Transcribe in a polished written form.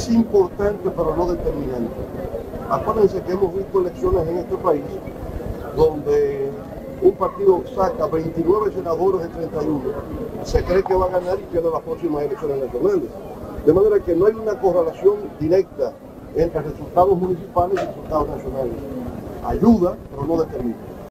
es importante pero no determinante. Acuérdense que hemos visto elecciones en este país donde un partido saca 29 senadores de 31, se cree que va a ganar y pierde las próximas elecciones nacionales. De manera que no hay una correlación directa entre resultados municipales y resultados nacionales. Ayuda, pero no determina.